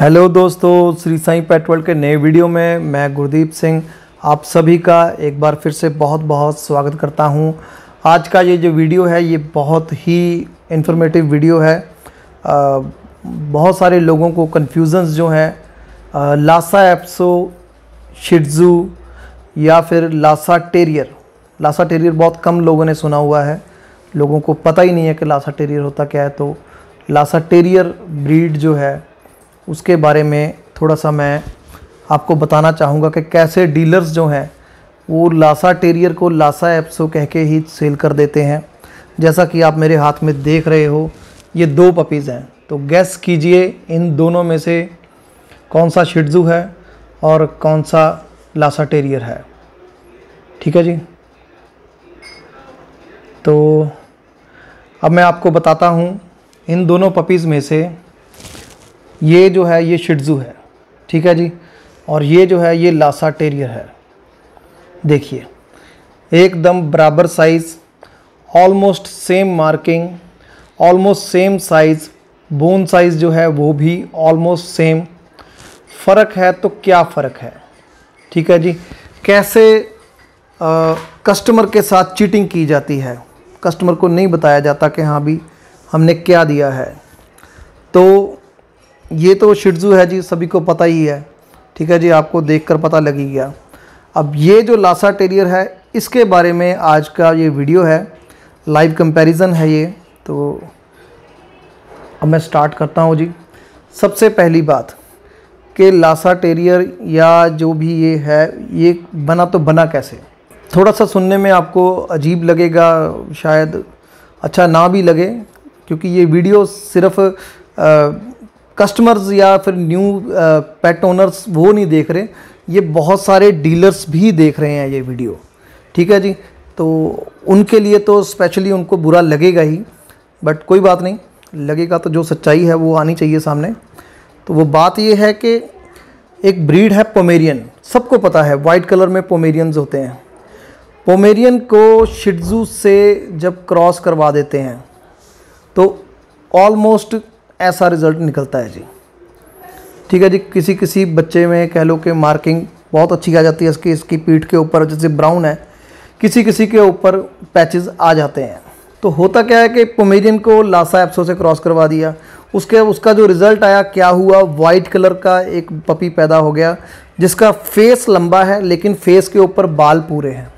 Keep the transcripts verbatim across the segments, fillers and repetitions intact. Hello दोस्तों, श्री साई पेट world के नए वीडियो में मैं गुरदीप सिंह आप सभी का एक बार फिर से बहुत बहुत स्वागत करता हूं। आज का ये जो वीडियो है ये बहुत ही इन्फॉर्मेटिव वीडियो है। आ, बहुत सारे लोगों को कन्फ्यूजन्स जो हैं लासा एप्सो, शिह त्ज़ू या फिर लासा टेरियर, लासा टेरियर बहुत कम लोगों ने सुना हुआ है, लोगों को पता ही नहीं है कि लासा टेरियर होता क्या है। तो लासा टेरियर ब्रीड जो है उसके बारे में थोड़ा सा मैं आपको बताना चाहूँगा कि कैसे डीलर्स जो हैं वो लासा टेरियर को लासा एप्सो कह के ही सेल कर देते हैं। जैसा कि आप मेरे हाथ में देख रहे हो ये दो पपीज़ हैं, तो गैस कीजिए इन दोनों में से कौन सा शिह त्ज़ू है और कौन सा लासा टेरियर है। ठीक है जी, तो अब मैं आपको बताता हूँ इन दोनों पपीज़ में से ये जो है ये शिह त्ज़ू है, ठीक है जी, और ये जो है ये लासा टेरियर है। देखिए एकदम बराबर size, almost same marking, almost same size, bone size जो है वो भी ऑलमोस्ट सेम। फ़र्क है तो क्या फ़र्क है, ठीक है जी। कैसे आ, कस्टमर के साथ चीटिंग की जाती है, कस्टमर को नहीं बताया जाता कि हाँ भी हमने क्या दिया है। तो ये तो शिह त्ज़ू है जी, सभी को पता ही है, ठीक है जी, आपको देखकर पता लग ही गया। अब ये जो लासा टेरियर है इसके बारे में आज का ये वीडियो है, लाइव कंपैरिजन है ये। तो अब मैं स्टार्ट करता हूँ जी। सबसे पहली बात कि लासा टेरियर या जो भी ये है ये बना तो बना कैसे। थोड़ा सा सुनने में आपको अजीब लगेगा, शायद अच्छा ना भी लगे, क्योंकि ये वीडियो सिर्फ़ कस्टमर्स या फिर न्यू पेट ओनर्स वो नहीं देख रहे, ये बहुत सारे डीलर्स भी देख रहे हैं ये वीडियो, ठीक है जी। तो उनके लिए तो स्पेशली उनको बुरा लगेगा ही, बट कोई बात नहीं, लगेगा तो जो सच्चाई है वो आनी चाहिए सामने। तो वो बात ये है कि एक ब्रीड है पोमेरियन, सबको पता है वाइट कलर में पोमेरियंस होते हैं। पोमेरियन को शिह त्ज़ू से जब क्रॉस करवा देते हैं तो ऑलमोस्ट ऐसा रिज़ल्ट निकलता है जी, ठीक है जी। किसी किसी बच्चे में कह लो कि मार्किंग बहुत अच्छी आ जाती है इसकी, इसकी पीठ के ऊपर जैसे ब्राउन है, किसी किसी के ऊपर पैचेस आ जाते हैं। तो होता क्या है कि पोमेरियन को लासा एप्सो से क्रॉस करवा दिया, उसके उसका जो रिज़ल्ट आया क्या हुआ, वाइट कलर का एक पपी पैदा हो गया जिसका फेस लंबा है लेकिन फेस के ऊपर बाल पूरे हैं,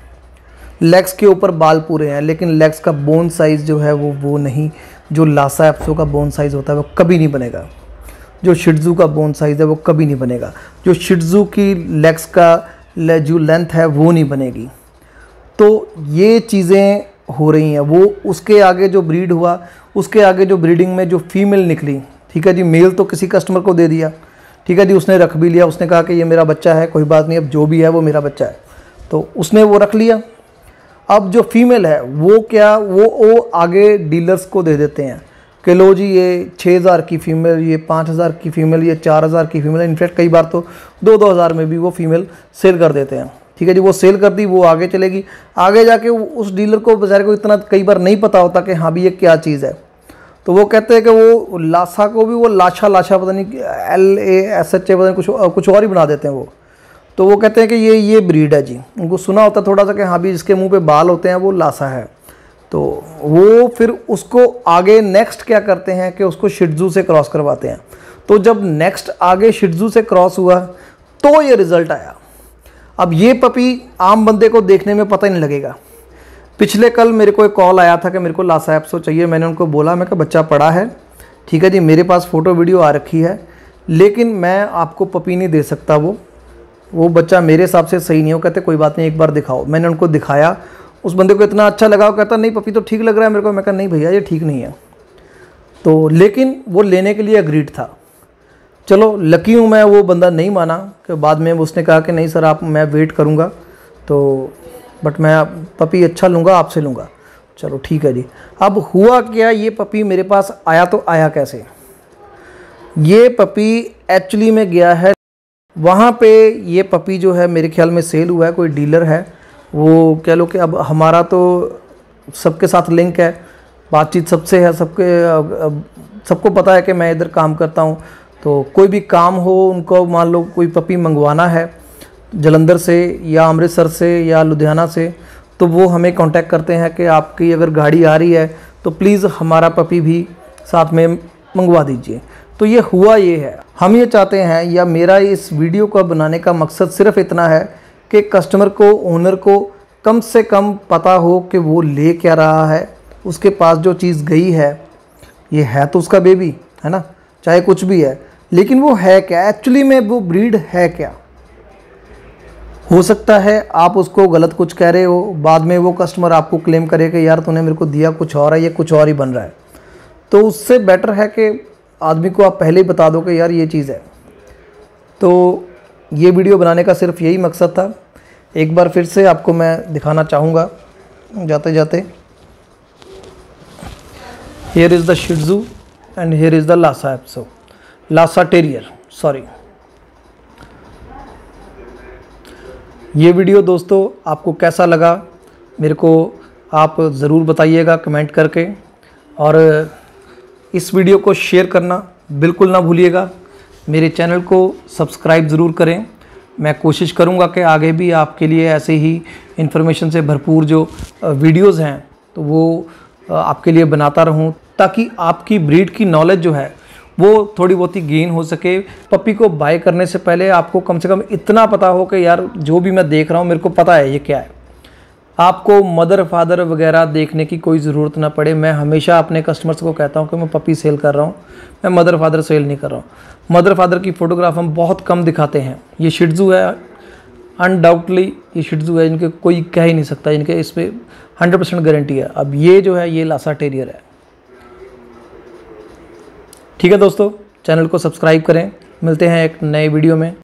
लेग्स के ऊपर बाल पूरे हैं, लेकिन लेग्स का बोन साइज़ जो है वो वो नहीं, जो लासा एप्सो का बोन साइज़ होता है वो कभी नहीं बनेगा, जो शिह त्ज़ू का बोन साइज़ है वो कभी नहीं बनेगा, जो शिह त्ज़ू की लेग्स का ले जो लेंथ है वो नहीं बनेगी। तो ये चीज़ें हो रही हैं। वो उसके आगे जो ब्रीड हुआ, उसके आगे जो ब्रीडिंग में जो फीमेल निकली, ठीक है जी, मेल तो किसी कस्टमर को दे दिया, ठीक है जी, उसने रख भी लिया, उसने कहा कि ये मेरा बच्चा है, कोई बात नहीं, अब जो भी है वो मेरा बच्चा है, तो उसने वो रख लिया। अब जो फीमेल है वो क्या वो वो आगे डीलर्स को दे देते हैं कि लो जी ये छः हज़ार की फ़ीमेल, ये पाँच हज़ार की फ़ीमेल, ये चार हज़ार की फ़ीमेल, इनफैक्ट कई बार तो दो दो हज़ार में भी वो फ़ीमेल सेल कर देते हैं, ठीक है जी। वो सेल कर दी, वो आगे चलेगी, आगे जाके उस डीलर को बेचारे को इतना कई बार नहीं पता होता कि हाँ भी ये क्या चीज़ है। तो वो कहते हैं कि वो लासा को भी वो लाशा लाशा पता नहीं L A S H A पता नहीं कुछ कुछ और ही बना देते हैं वो। तो वो कहते हैं कि ये ये ब्रीड है जी, उनको सुना होता थोड़ा सा कि हाँ भी जिसके मुंह पे बाल होते हैं वो लासा है। तो वो फिर उसको आगे नेक्स्ट क्या करते हैं कि उसको शिह त्ज़ू से क्रॉस करवाते हैं। तो जब नेक्स्ट आगे शिह त्ज़ू से क्रॉस हुआ तो ये रिज़ल्ट आया। अब ये पपी आम बंदे को देखने में पता ही नहीं लगेगा। पिछले कल मेरे को एक कॉल आया था कि मेरे को लासा एप्सो चाहिए, मैंने उनको बोला, मैं कहा बच्चा पड़ा है, ठीक है जी, मेरे पास फ़ोटो वीडियो आ रखी है, लेकिन मैं आपको पपी नहीं दे सकता, वो वो बच्चा मेरे हिसाब से सही नहीं हो। कहते कोई बात नहीं, एक बार दिखाओ। मैंने उनको दिखाया, उस बंदे को इतना अच्छा लगा, वो कहता नहीं पपी तो ठीक लग रहा है मेरे को। मैं कहा नहीं भैया ये ठीक नहीं है। तो लेकिन वो लेने के लिए एग्रीड था। चलो लकी हूँ मैं, वो बंदा नहीं माना, कि बाद में उसने कहा कि नहीं सर आप, मैं वेट करूँगा, तो बट मैं पपी अच्छा लूँगा, आपसे लूँगा। चलो ठीक है जी। अब हुआ क्या, ये पपी मेरे पास आया तो आया कैसे, ये पपी एक्चुअली में गया है वहाँ पे, ये पपी जो है मेरे ख्याल में सेल हुआ है, कोई डीलर है वो कह लो कि अब हमारा तो सबके साथ लिंक है, बातचीत सबसे है, सबके सबको पता है कि मैं इधर काम करता हूँ, तो कोई भी काम हो उनको, मान लो कोई पपी मंगवाना है जलंधर से या अमृतसर से या लुधियाना से, तो वो हमें कांटेक्ट करते हैं कि आपकी अगर गाड़ी आ रही है तो प्लीज़ हमारा पपी भी साथ में मंगवा दीजिए। तो ये हुआ ये है, हम ये चाहते हैं, या मेरा इस वीडियो का बनाने का मकसद सिर्फ इतना है कि कस्टमर को, ओनर को कम से कम पता हो कि वो ले क्या रहा है, उसके पास जो चीज़ गई है, ये है तो उसका बेबी है ना, चाहे कुछ भी है, लेकिन वो है क्या एक्चुअली में, वो ब्रीड है क्या। हो सकता है आप उसको गलत कुछ कह रहे हो, बाद में वो कस्टमर आपको क्लेम करे कि यार तूने मेरे को दिया कुछ और है, ये कुछ और ही बन रहा है। तो उससे बेटर है कि आदमी को आप पहले ही बता दो कि यार ये चीज़ है। तो ये वीडियो बनाने का सिर्फ यही मकसद था। एक बार फिर से आपको मैं दिखाना चाहूँगा जाते जाते, here is the Shih Tzu and here is the Lasa एप्सो, lhasa terrier sorry. ये वीडियो दोस्तों आपको कैसा लगा मेरे को आप ज़रूर बताइएगा कमेंट करके, और इस वीडियो को शेयर करना बिल्कुल ना भूलिएगा। मेरे चैनल को सब्सक्राइब ज़रूर करें। मैं कोशिश करूंगा कि आगे भी आपके लिए ऐसे ही इन्फॉर्मेशन से भरपूर जो वीडियोस हैं तो वो आपके लिए बनाता रहूं, ताकि आपकी ब्रीड की नॉलेज जो है वो थोड़ी बहुत ही गेन हो सके। पपी को बाय करने से पहले आपको कम से कम इतना पता हो कि यार जो भी मैं देख रहा हूँ मेरे को पता है ये क्या है। आपको मदर फादर वगैरह देखने की कोई ज़रूरत ना पड़े। मैं हमेशा अपने कस्टमर्स को कहता हूँ कि मैं पपी सेल कर रहा हूँ, मैं मदर फादर सेल नहीं कर रहा हूँ। मदर फादर की फ़ोटोग्राफ हम बहुत कम दिखाते हैं। ये शिह त्ज़ू है, अनडाउटली ये शिह त्ज़ू है, इनके कोई कह ही नहीं सकता, इनके इस पर हंड्रेड परसेंट गारंटी है। अब ये जो है ये लासा टेरियर है। ठीक है दोस्तों, चैनल को सब्सक्राइब करें, मिलते हैं एक नए वीडियो में।